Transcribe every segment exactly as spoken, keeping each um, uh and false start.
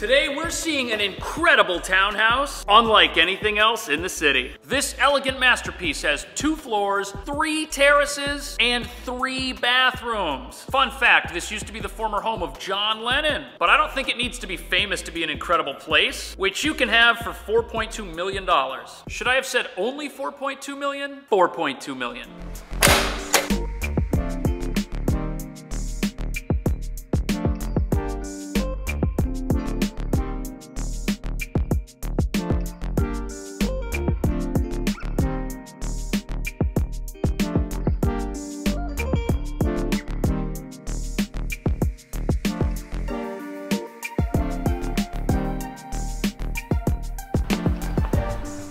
Today we're seeing an incredible townhouse, unlike anything else in the city. This elegant masterpiece has two floors, three terraces, and three bathrooms. Fun fact, this used to be the former home of John Lennon, but I don't think it needs to be famous to be an incredible place, which you can have for four point two million dollars. Should I have said only four point two million dollars? four point two million dollars.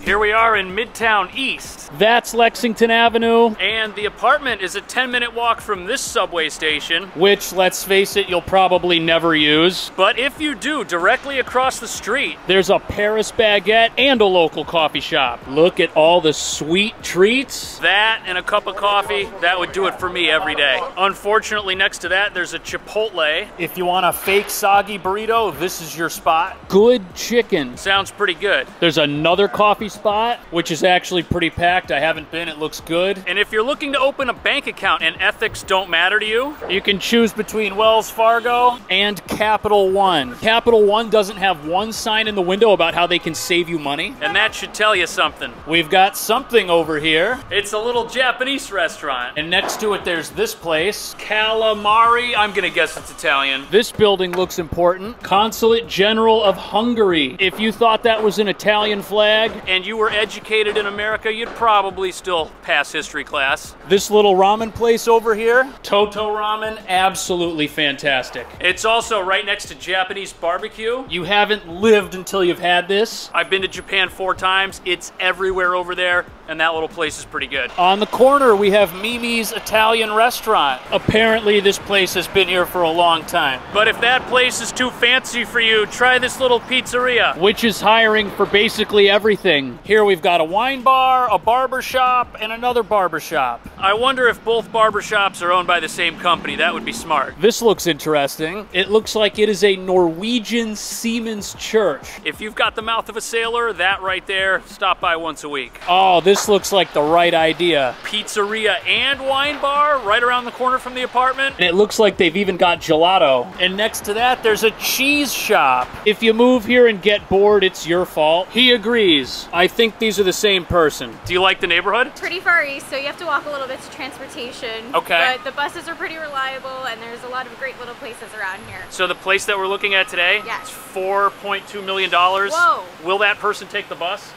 Here we are in Midtown East. That's Lexington Avenue. And the apartment is a ten minute walk from this subway station, which, let's face it, you'll probably never use. But if you do, directly across the street, there's a Paris Baguette and a local coffee shop. Look at all the sweet treats. That and a cup of coffee, that would do it for me every day. Unfortunately, next to that, there's a Chipotle. If you want a fake soggy burrito, this is your spot. Good chicken. Sounds pretty good. There's another coffee spot. Spot, which is actually pretty packed. I haven't been, it looks good. And if you're looking to open a bank account and ethics don't matter to you, you can choose between Wells Fargo and Capital One. Capital One doesn't have one sign in the window about how they can save you money. And that should tell you something. We've got something over here. It's a little Japanese restaurant. And next to it, there's this place. Calamari, I'm gonna guess it's Italian. This building looks important. Consulate General of Hungary. If you thought that was an Italian flag, and you you were educated in America, you'd probably still pass history class. This little ramen place over here, Toto Ramen, absolutely fantastic. It's also right next to Japanese barbecue. You haven't lived until you've had this. I've been to Japan four times. It's everywhere over there, and that little place is pretty good. On the corner, we have Mimi's Italian restaurant. Apparently, this place has been here for a long time. But if that place is too fancy for you, try this little pizzeria, which is hiring for basically everything. Here we've got a wine bar, a barber shop, and another barber shop. I wonder if both barber shops are owned by the same company. That would be smart. This looks interesting. It looks like it is a Norwegian Seamen's church. If you've got the mouth of a sailor, that right there, stop by once a week. Oh, this looks like the right idea. Pizzeria and wine bar right around the corner from the apartment. And it looks like they've even got gelato. And next to that, there's a cheese shop. If you move here and get bored, it's your fault. He agrees. I think these are the same person. Do you like the neighborhood? Pretty far east, so you have to walk a little bit to transportation. Okay. But the buses are pretty reliable, and there's a lot of great little places around here. So the place that we're looking at today, yes, it's four point two million dollars. Whoa. Will that person take the bus?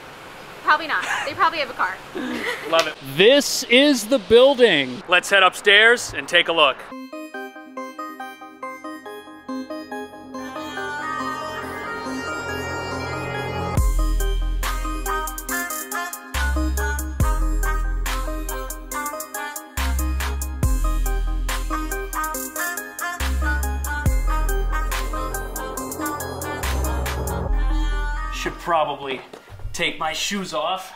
Probably not. They probably have a car. Love it. This is the building. Let's head upstairs and take a look. Should probably take my shoes off.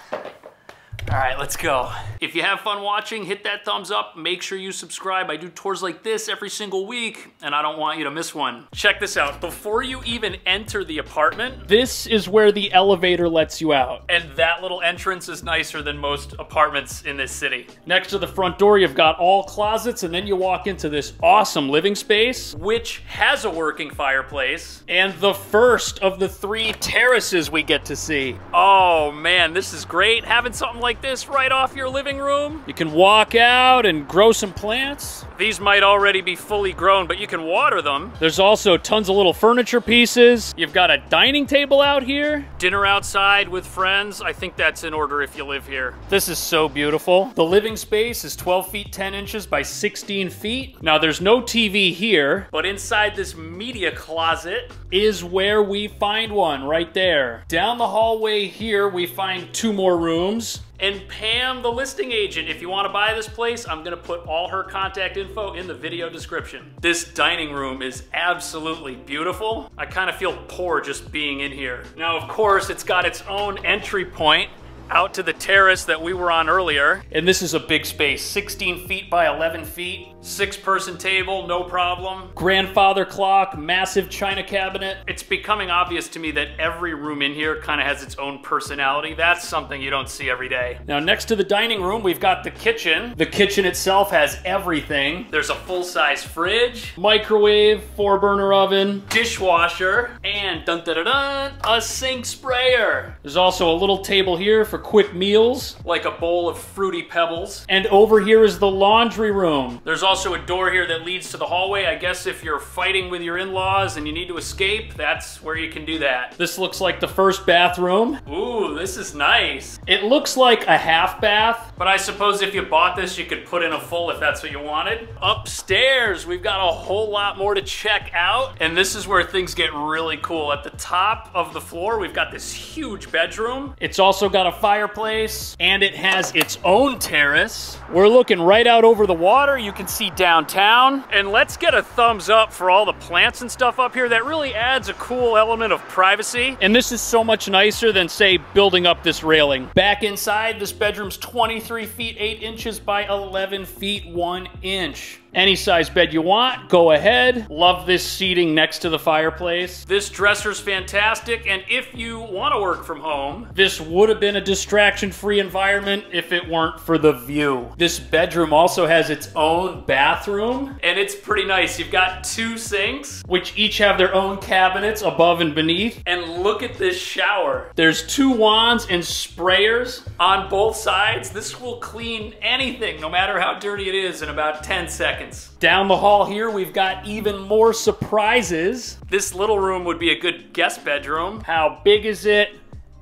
All right, let's go. If you have fun watching, hit that thumbs up. Make sure you subscribe. I do tours like this every single week, and I don't want you to miss one. Check this out. Before you even enter the apartment, this is where the elevator lets you out. And that little entrance is nicer than most apartments in this city. Next to the front door, you've got all closets, and then you walk into this awesome living space, which has a working fireplace, and the first of the three terraces we get to see. Oh man, this is great. Having something like this right off your living room. You can walk out and grow some plants. These might already be fully grown, but you can water them. There's also tons of little furniture pieces. You've got a dining table out here. Dinner outside with friends. I think that's in order if you live here. This is so beautiful. The living space is twelve feet ten inches by sixteen feet. Now there's no T V here, but inside this media closet is where we find one right there. Down the hallway here, we find two more rooms. And Pam, the listing agent, if you want to buy this place, I'm gonna put all her contact info in the video description. This dining room is absolutely beautiful. I kind of feel poor just being in here. Now, of course, it's got its own entry point out to the terrace that we were on earlier. And this is a big space, sixteen feet by eleven feet, six person table, no problem. Grandfather clock, massive china cabinet. It's becoming obvious to me that every room in here kind of has its own personality. That's something you don't see every day. Now next to the dining room, we've got the kitchen. The kitchen itself has everything. There's a full-size fridge, microwave, four burner oven, dishwasher, and dun dun dun dun, a sink sprayer. There's also a little table here for quick meals, like a bowl of Fruity Pebbles. And over here is the laundry room. There's also a door here that leads to the hallway. I guess if you're fighting with your in-laws and you need to escape, that's where you can do that. This looks like the first bathroom. Ooh, this is nice. It looks like a half bath, but I suppose if you bought this, you could put in a full if that's what you wanted. Upstairs, we've got a whole lot more to check out, and this is where things get really cool. At the top of the floor, we've got this huge bedroom. It's also got a fireplace, and it has its own terrace. We're looking right out over the water. You can see downtown. And let's get a thumbs up for all the plants and stuff up here. That really adds a cool element of privacy. And this is so much nicer than, say, building up this railing. Back inside, this bedroom's twenty-three feet, eight inches by eleven feet, one inch. Any size bed you want, go ahead. Love this seating next to the fireplace. This dresser's fantastic, and if you want to work from home, this would have been a distraction-free environment if it weren't for the view. This bedroom also has its own bathroom, and it's pretty nice. You've got two sinks, which each have their own cabinets above and beneath. And look at this shower. There's two wands and sprayers on both sides. This will clean anything, no matter how dirty it is, in about ten seconds. Down the hall here, we've got even more surprises. This little room would be a good guest bedroom. How big is it?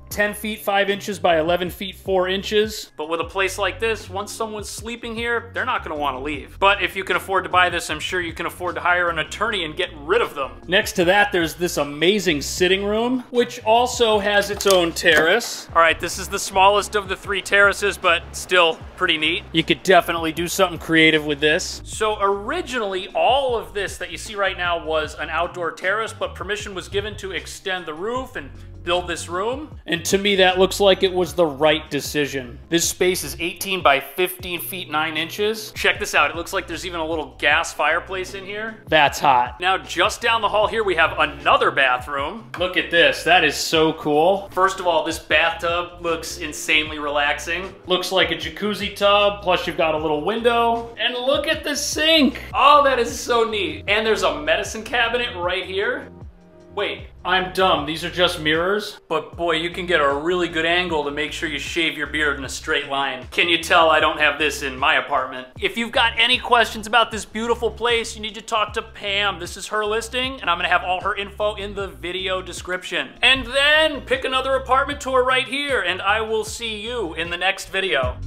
ten feet, five inches by eleven feet, four inches. But with a place like this, once someone's sleeping here, they're not gonna wanna leave. But if you can afford to buy this, I'm sure you can afford to hire an attorney and get rid of them. Next to that, there's this amazing sitting room, which also has its own terrace. All right, this is the smallest of the three terraces, but still pretty neat. You could definitely do something creative with this. So originally, all of this that you see right now was an outdoor terrace, but permission was given to extend the roof and build this room. And to me, that looks like it was the right decision. This space is eighteen by fifteen feet, nine inches. Check this out. It looks like there's even a little gas fireplace in here. That's hot. Now, just down the hall here, we have another bathroom. Look at this. That is so cool. First of all, this bathtub looks insanely relaxing. Looks like a jacuzzi tub, plus you've got a little window. And look at the sink. Oh, that is so neat. And there's a medicine cabinet right here. Wait, I'm dumb. These are just mirrors. But boy, you can get a really good angle to make sure you shave your beard in a straight line. Can you tell I don't have this in my apartment? If you've got any questions about this beautiful place, you need to talk to Pam. This is her listing, and I'm gonna have all her info in the video description. And then pick another apartment tour right here, and I will see you in the next video.